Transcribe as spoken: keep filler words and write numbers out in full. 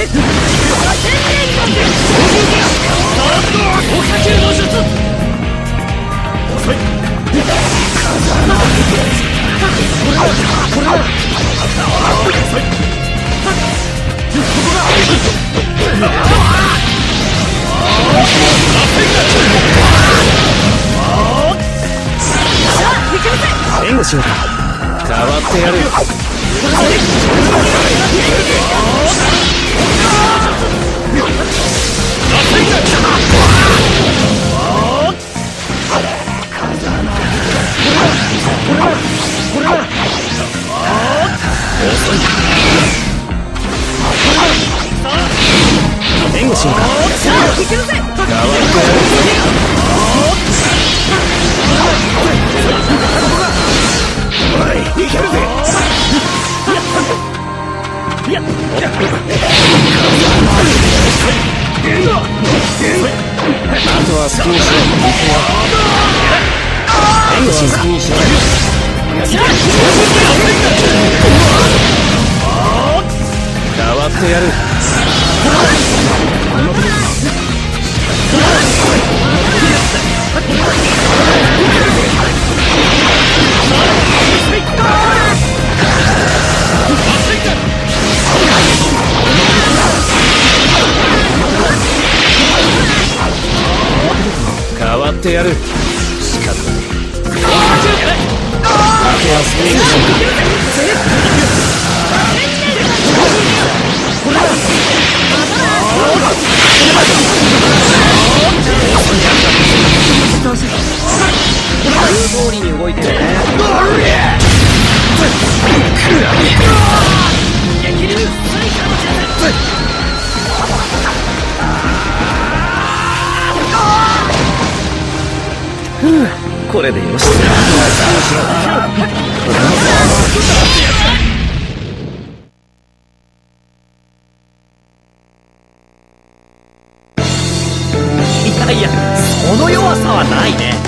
援護しようか。変わってやる。 変わってやる。仕方ない。いやいや、その弱さはないね。